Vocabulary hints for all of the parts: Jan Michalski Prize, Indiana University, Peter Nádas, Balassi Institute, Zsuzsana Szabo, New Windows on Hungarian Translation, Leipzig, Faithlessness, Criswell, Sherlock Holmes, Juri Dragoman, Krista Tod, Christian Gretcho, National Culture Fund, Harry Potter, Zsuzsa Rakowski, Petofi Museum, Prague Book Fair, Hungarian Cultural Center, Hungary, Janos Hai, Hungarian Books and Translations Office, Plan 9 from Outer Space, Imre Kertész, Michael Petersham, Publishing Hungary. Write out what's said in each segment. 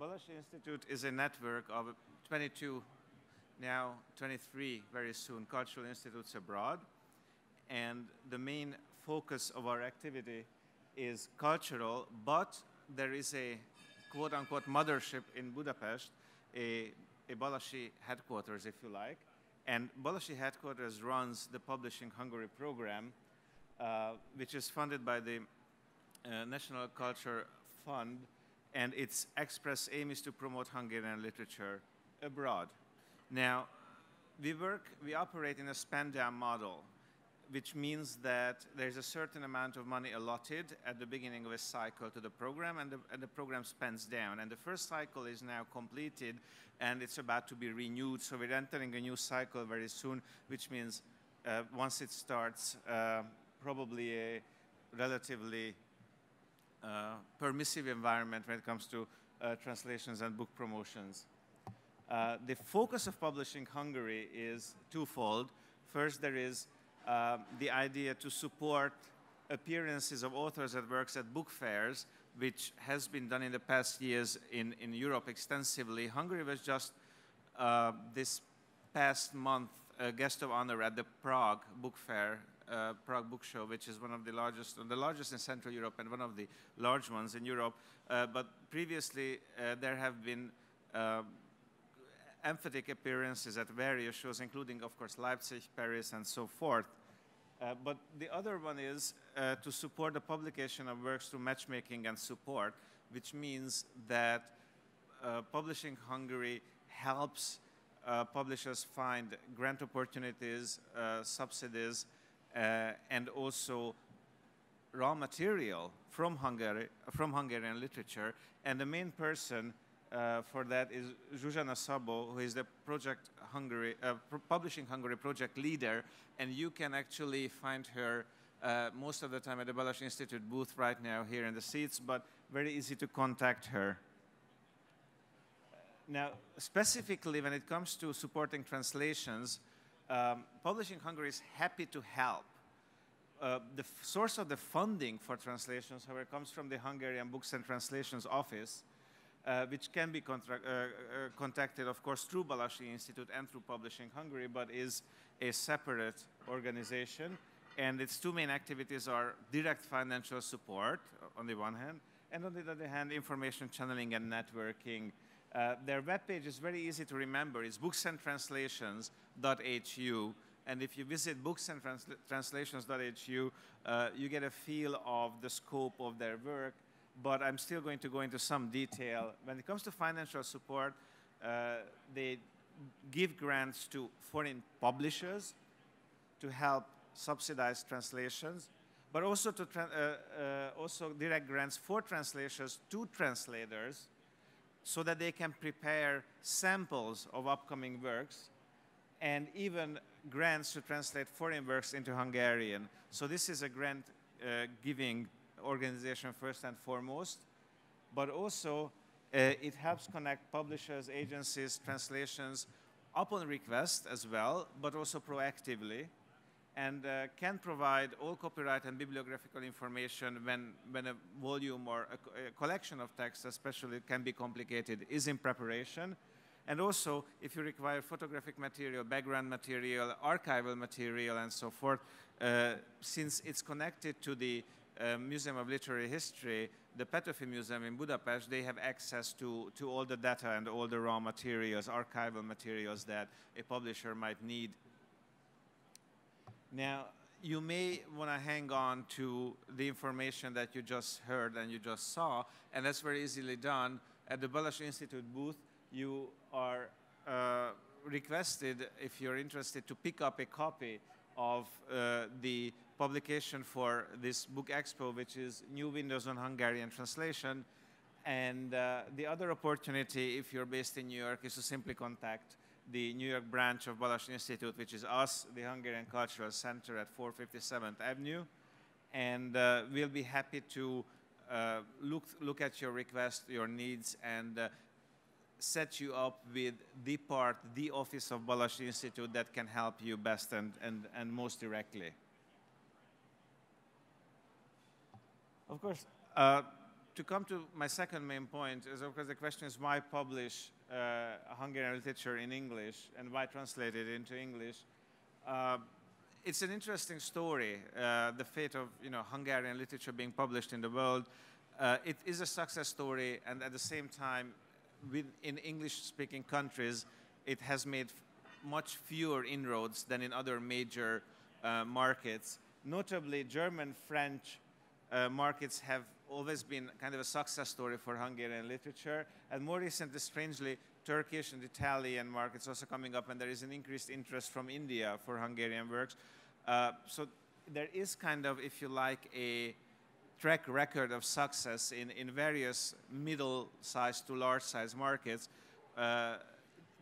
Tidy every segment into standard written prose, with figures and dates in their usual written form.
Balassi Institute is a network of 22, now 23 very soon, cultural institutes abroad. And the main focus of our activity is cultural, but there is a quote-unquote mothership in Budapest, a Balassi headquarters, if you like. And Balassi headquarters runs the Publishing Hungary program, which is funded by the National Culture Fund, and its express aim is to promote Hungarian literature abroad. Now, we operate in a spend-down model, which means that there's a certain amount of money allotted at the beginning of a cycle to the program, and the program spends down. And the first cycle is now completed, and it's about to be renewed. So we're entering a new cycle very soon, which means once it starts, probably a relatively permissive environment when it comes to translations and book promotions. The focus of Publishing Hungary is twofold. First, there is the idea to support appearances of authors and works at book fairs, which has been done in the past years in Europe extensively. Hungary was just this past month a guest of honor at the Prague Book Fair, Prague Book Show, which is one of the largest in Central Europe and one of the large ones in Europe. But previously there have been emphatic appearances at various shows, including, of course, Leipzig, Paris, and so forth. But the other one is to support the publication of works through matchmaking and support, which means that Publishing Hungary helps publishers find grant opportunities, subsidies, and also raw material from Hungary, from Hungarian literature. And the main person for that is Zsuzsana Szabo, who is the Project Hungary, Publishing Hungary project leader, and you can actually find her most of the time at the Balassi Institute booth right now here in the seats, but very easy to contact her. Now, specifically when it comes to supporting translations, Publishing Hungary is happy to help. The source of the funding for translations, however, comes from the Hungarian Books and Translations Office, which can be contacted, of course, through Balassi Institute and through Publishing Hungary, but is a separate organization. And its two main activities are direct financial support, on the one hand, and on the other hand, information channeling and networking. Their webpage is very easy to remember. It's booksandtranslations.hu. And if you visit booksandtranslations.hu, you get a feel of the scope of their work. But I'm still going to go into some detail. When it comes to financial support, they give grants to foreign publishers to help subsidize translations, but also to also direct grants for translations to translators so that they can prepare samples of upcoming works, and even grants to translate foreign works into Hungarian. So this is a grant giving organization first and foremost, but also it helps connect publishers, agencies, translations upon request as well, but also proactively, and can provide all copyright and bibliographical information when a volume or a collection of texts, especially, can be complicated, is in preparation. And also, if you require photographic material, background material, archival material, and so forth, since it's connected to the Museum of Literary History, the Petofi Museum in Budapest, they have access to all the data and all the raw materials, archival materials that a publisher might need. Now, you may want to hang on to the information that you just heard and you just saw, and that's very easily done. At the Balassi Institute booth, you are requested, if you're interested, to pick up a copy of the publication for this book expo, which is New Windows on Hungarian Translation. And the other opportunity, if you're based in New York, is to simply contact the New York branch of Balassi Institute, which is us, the Hungarian Cultural Center at 457th Avenue. And we'll be happy to look at your request, your needs, and set you up with the office of Balassi Institute that can help you best and most directly. Of course, to come to my second main point is, of course, the question is why publish Hungarian literature in English and why translate it into English? It's an interesting story, the fate of Hungarian literature being published in the world. It is a success story, and at the same time, in English-speaking countries, it has made much fewer inroads than in other major markets. Notably, German, French markets have always been kind of a success story for Hungarian literature, and more recently, strangely, Turkish and Italian markets also coming up, and there is an increased interest from India for Hungarian works. So there is kind of, if you like, a track record of success in various middle-sized to large-sized markets.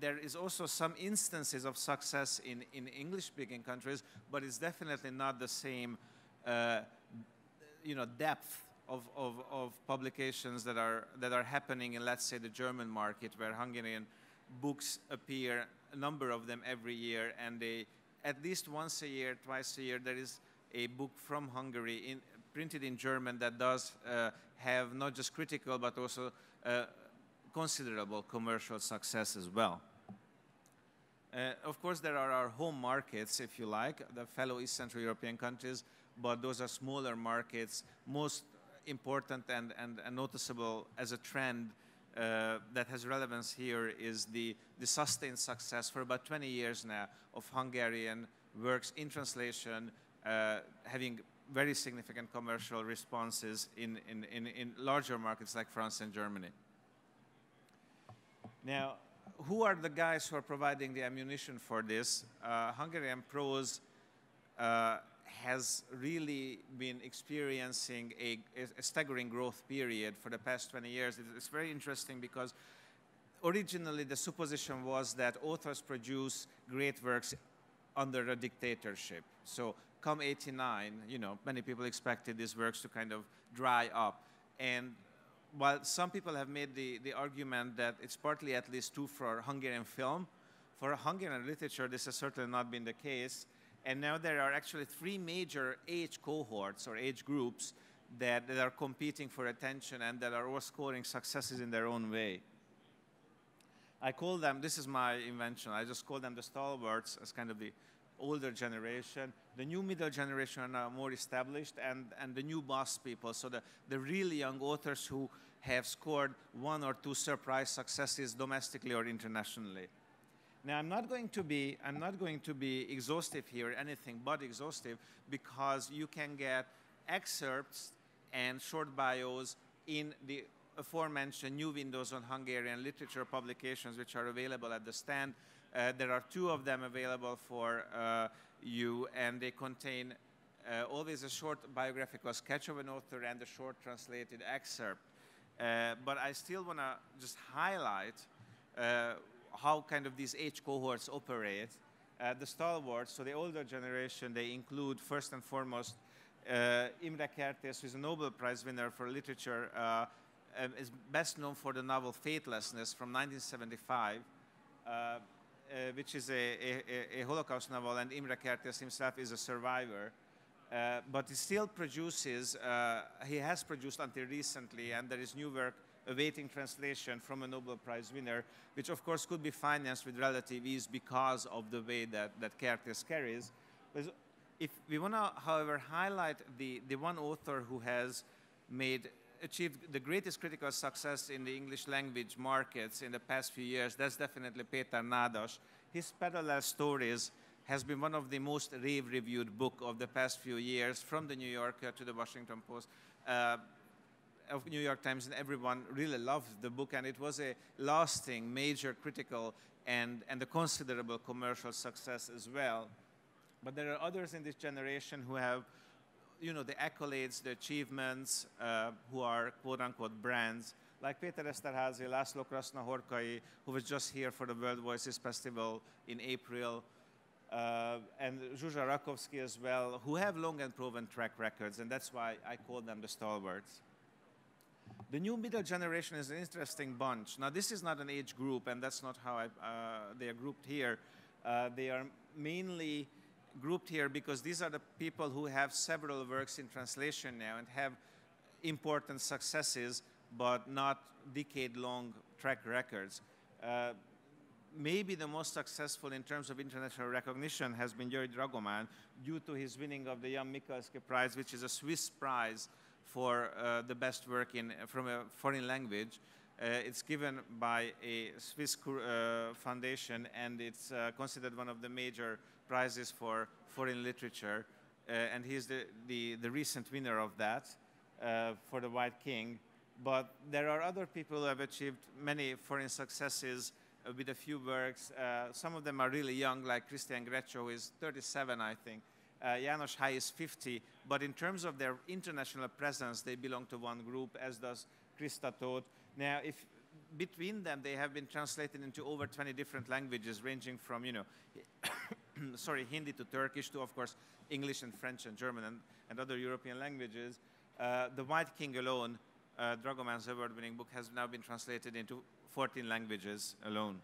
There is also some instances of success in English-speaking countries, but it's definitely not the same depth of publications that are happening in, let's say, the German market, where Hungarian books appear, a number of them every year, and they, at least once a year, twice a year, there is a book from Hungary printed in German that does have not just critical but also considerable commercial success as well. Of course, there are our home markets, if you like, the fellow East Central European countries, but those are smaller markets. Most important and noticeable as a trend that has relevance here is the sustained success for about 20 years now of Hungarian works in translation, having very significant commercial responses in larger markets like France and Germany. Now, who are the guys who are providing the ammunition for this? Hungarian prose has really been experiencing a staggering growth period for the past 20 years. It's very interesting because originally the supposition was that authors produce great works under a dictatorship. So come 89, many people expected these works to kind of dry up. And while some people have made the argument that it's partly at least true for Hungarian film, for Hungarian literature, this has certainly not been the case. And now there are actually three major age cohorts or age groups that are competing for attention and that are all scoring successes in their own way. I call them, this is my invention, I just call them the stalwarts as kind of the older generation. The new middle generation are now more established, and the new boss people, so the really young authors who have scored one or two surprise successes domestically or internationally. Now, I'm not going to be exhaustive here, anything but exhaustive, because you can get excerpts and short bios in the aforementioned New Windows on Hungarian Literature publications, which are available at the stand. There are two of them available for you, and they contain always a short biographical sketch of an author and a short translated excerpt. But I still want to just highlight how kind of these age cohorts operate. The stalwarts, so the older generation, they include first and foremost Imre Kertész, who's a Nobel Prize winner for literature, is best known for the novel Faithlessness from 1975. Which is a Holocaust novel, and Imre Kertész himself is a survivor. But he still produces, he has produced until recently, and there is new work awaiting translation from a Nobel Prize winner, which of course could be financed with relative ease because of the way that Kertész carries. But if we want to, however, highlight the one author who has achieved the greatest critical success in the English language markets in the past few years, that's definitely Peter Nádas. His Parallel Stories has been one of the most rave-reviewed book of the past few years, from the New Yorker to the Washington Post, of New York Times, and everyone really loved the book, and it was a lasting, major critical and a considerable commercial success as well. But there are others in this generation who have the accolades, the achievements, who are quote-unquote brands, like Peter Esterházy, László who was just here for the World Voices Festival in April, and Zsuzsa Rakowski as well, who have long and proven track records, and that's why I call them the stalwarts. The new middle generation is an interesting bunch. Now, this is not an age group, and that's not how they are grouped here. They are mainly grouped here because these are the people who have several works in translation now and have important successes, but not decade-long track records. Maybe the most successful in terms of international recognition has been Juri Dragoman, due to his winning of the Jan Michalski Prize, which is a Swiss prize for the best work in, from a foreign language. It's given by a Swiss foundation, and it's considered one of the major prizes for foreign literature. And he's the recent winner of that for The White King. But there are other people who have achieved many foreign successes with a few works. Some of them are really young, like Christian Gretcho, who is 37, I think. Janos Hai is 50. But in terms of their international presence, they belong to one group, as does Krista Tod. Now, if between them, they have been translated into over 20 different languages, ranging from, you know, sorry, Hindi to Turkish to, of course, English and French and German and other European languages. The White King alone, Dragoman's award-winning book, has now been translated into 14 languages alone.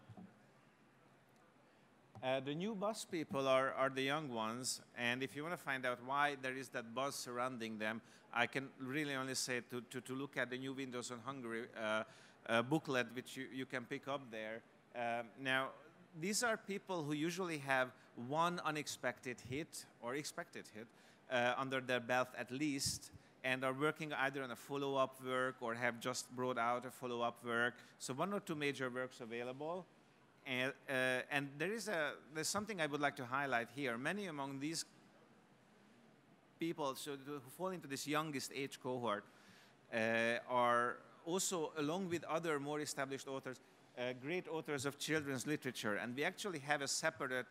The new buzz people are the young ones, and if you want to find out why there is that buzz surrounding them, I can really only say to look at the New Windows on Hungary booklet, which you can pick up there. Now, these are people who usually have one unexpected hit or expected hit under their belt at least, and are working either on a follow-up work or have just brought out a follow-up work. So one or two major works available. And there's something I would like to highlight here. Many among these people who fall into this youngest age cohort are also, along with other more established authors, great authors of children's literature. And we actually have a separate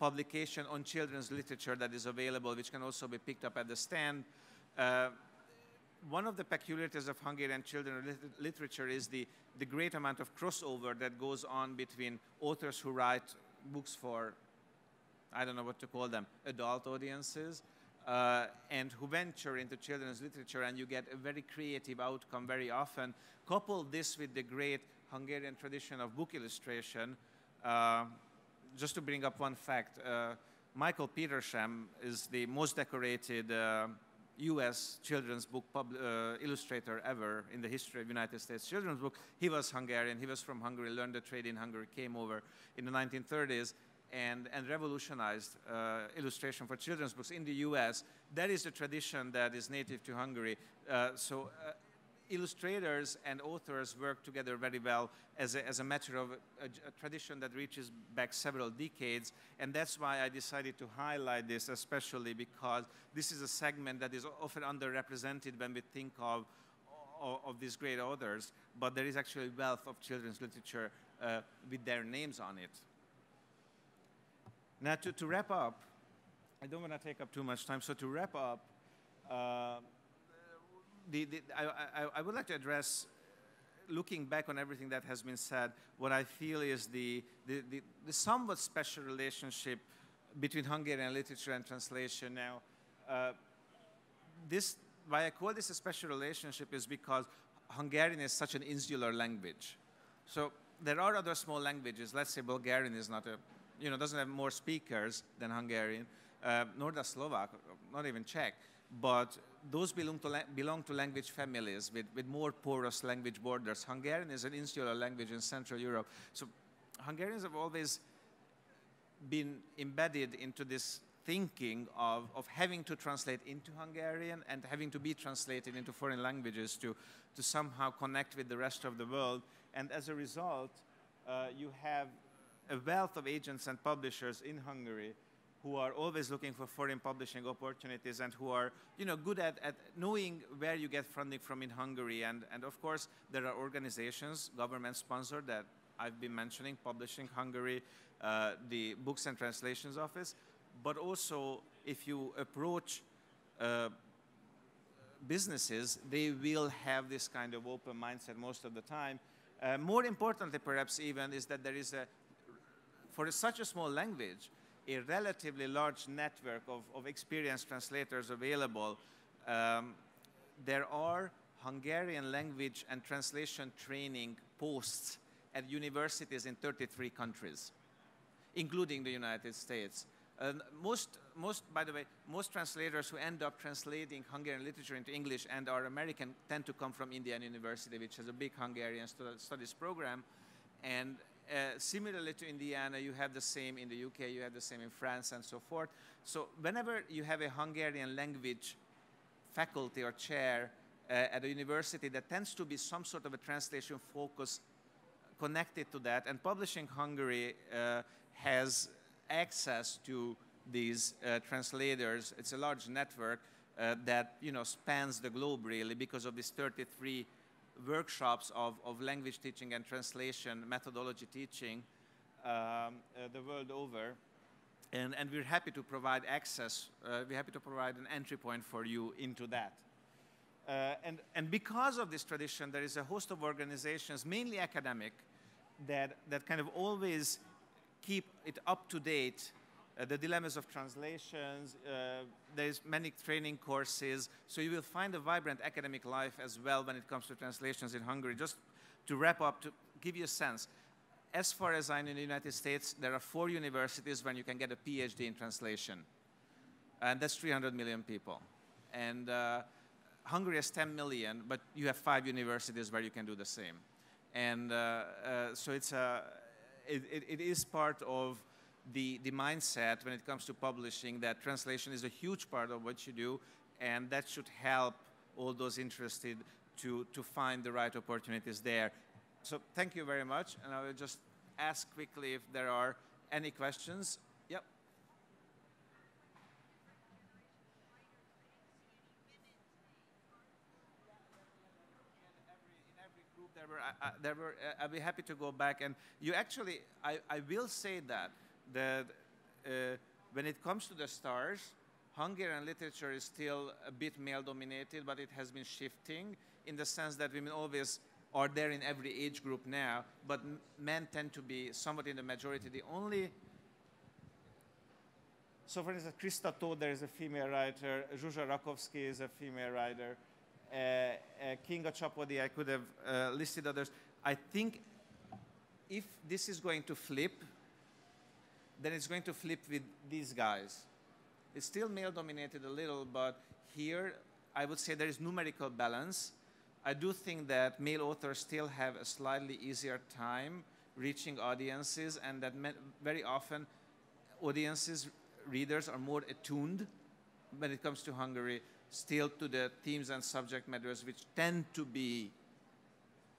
publication on children's literature that is available, which can also be picked up at the stand. One of the peculiarities of Hungarian children's literature is the great amount of crossover that goes on between authors who write books for, I don't know what to call them, adult audiences, and who venture into children's literature, and you get a very creative outcome very often. Couple this with the great Hungarian tradition of book illustration. Just to bring up one fact, Michael Petersham is the most decorated U.S. children's book illustrator ever in the history of United States children's book. He was Hungarian. He was from Hungary, learned the trade in Hungary, came over in the 1930s and revolutionized illustration for children's books in the U.S. That is a tradition that is native to Hungary. So illustrators and authors work together very well as a matter of a tradition that reaches back several decades, and that's why I decided to highlight this, especially because this is a segment that is often underrepresented when we think of these great authors, but there is actually a wealth of children's literature with their names on it. Now, to wrap up, I don't want to take up too much time, so to wrap up, I would like to address, looking back on everything that has been said, what I feel is the somewhat special relationship between Hungarian literature and translation. Now, why I call this a special relationship is because Hungarian is such an insular language. So there are other small languages. Let's say Bulgarian is not doesn't have more speakers than Hungarian, nor does Slovak, not even Czech. But those belong to language families with more porous language borders. Hungarian is an insular language in Central Europe. So Hungarians have always been embedded into this thinking of having to translate into Hungarian and having to be translated into foreign languages to somehow connect with the rest of the world. And as a result, you have a wealth of agents and publishers in Hungary who are always looking for foreign publishing opportunities and who are good at knowing where you get funding from in Hungary. And of course, there are organizations, government-sponsored, that I've been mentioning, Publishing Hungary, the Books and Translations Office. But also, if you approach businesses, they will have this kind of open mindset most of the time. More importantly, perhaps even, is that there is, for such a small language, a relatively large network of experienced translators available. There are Hungarian language and translation training posts at universities in 33 countries, including the United States. Most By the way, most translators who end up translating Hungarian literature into English and are American tend to come from Indiana University, which has a big Hungarian studies program. And similarly to Indiana, you have the same in the UK, you have the same in France, and so forth. So whenever you have a Hungarian language faculty or chair at a university, there tends to be some sort of a translation focus connected to that. And Publishing Hungary has access to these translators. It's a large network that spans the globe, really, because of these 33 workshops of language teaching and translation methodology teaching the world over, and we're happy to provide access. We're happy to provide an entry point for you into that. And because of this tradition, there is a host of organizations, mainly academic, that kind of always keep it up to date. The dilemmas of translations, there's many training courses, so you will find a vibrant academic life as well when it comes to translations in Hungary. Just to wrap up, to give you a sense, as far as I know in the United States, there are 4 universities where you can get a PhD in translation. And that's 300 million people. And Hungary has 10 million, but you have 5 universities where you can do the same. And so it is part of the mindset when it comes to publishing that translation is a huge part of what you do, and that should help all those interested to find the right opportunities there. So thank you very much, and I will just ask quickly if there are any questions. Yep. In every group there were I'll be happy to go back, and you actually, I will say that when it comes to the stars, Hungarian literature is still a bit male-dominated, but it has been shifting in the sense that women always are there in every age group now, but men tend to be somewhat in the majority. So for instance, Krista Tod is a female writer, Zsuzsa Rakowski is a female writer, Kinga Csapodi, I could have listed others. I think if this is going to flip, then it's going to flip with these guys. It's still male-dominated a little, but here I would say there is numerical balance. I do think that male authors still have a slightly easier time reaching audiences, and that very often audiences, readers are more attuned when it comes to Hungary, still to the themes and subject matters which tend to be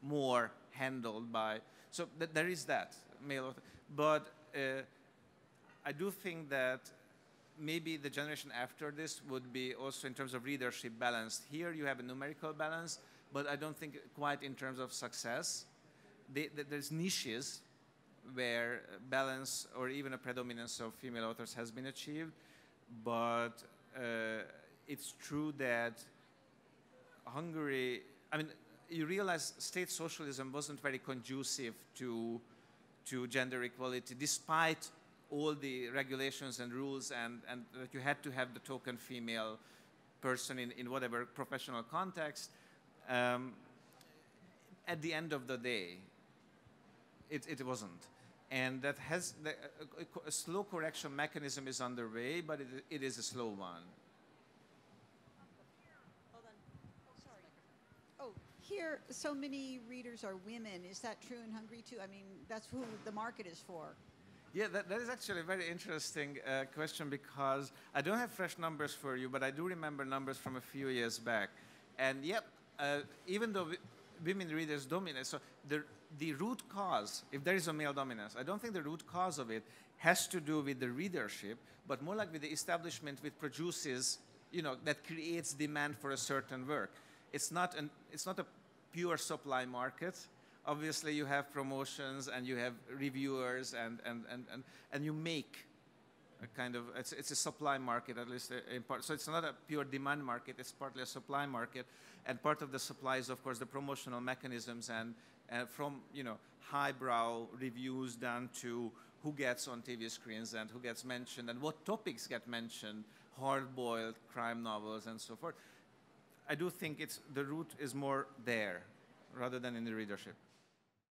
more handled by. So there is that, male author. But I do think that maybe the generation after this would be also in terms of readership balanced. Here you have a numerical balance, but I don't think quite in terms of success. There's niches where balance or even a predominance of female authors has been achieved, but it's true that Hungary, I mean, you realize state socialism wasn't very conducive to gender equality, despite all the regulations and rules, and that you had to have the token female person in whatever professional context. At the end of the day, it wasn't. And that has, a slow correction mechanism is underway, but it is a slow one. Hold on, oh, sorry. Oh, here, so many readers are women. Is that true in Hungary too? I mean, that's who the market is for. Yeah, that is actually a very interesting question, because I don't have fresh numbers for you, but I do remember numbers from a few years back. And yep, even though women readers dominate, so the root cause, if there is a male dominance, I don't think the root cause of it has to do with the readership, but more like with the establishment which produces, that creates demand for a certain work. It's not a pure supply market. Obviously, you have promotions, and you have reviewers, and you make a kind of, it's a supply market, at least in part. So it's not a pure demand market. It's partly a supply market, and part of the supply is, of course, the promotional mechanisms, and from highbrow reviews down to who gets on TV screens and who gets mentioned and what topics get mentioned, hard-boiled crime novels and so forth. I do think the root is more there rather than in the readership.